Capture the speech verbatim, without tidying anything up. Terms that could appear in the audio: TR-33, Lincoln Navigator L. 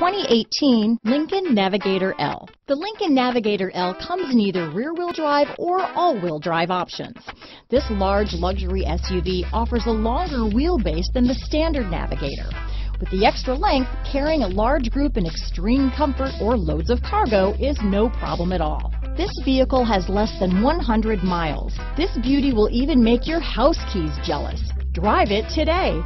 twenty eighteen Lincoln Navigator L. The Lincoln Navigator L comes in either rear-wheel drive or all-wheel drive options. This large luxury S U V offers a longer wheelbase than the standard Navigator. With the extra length, carrying a large group in extreme comfort or loads of cargo is no problem at all. This vehicle has less than one hundred miles. This beauty will even make your house keys jealous. Drive it today.